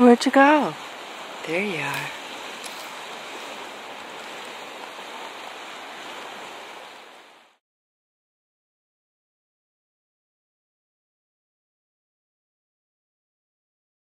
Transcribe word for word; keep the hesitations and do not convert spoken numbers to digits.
Where'd you go? There you are.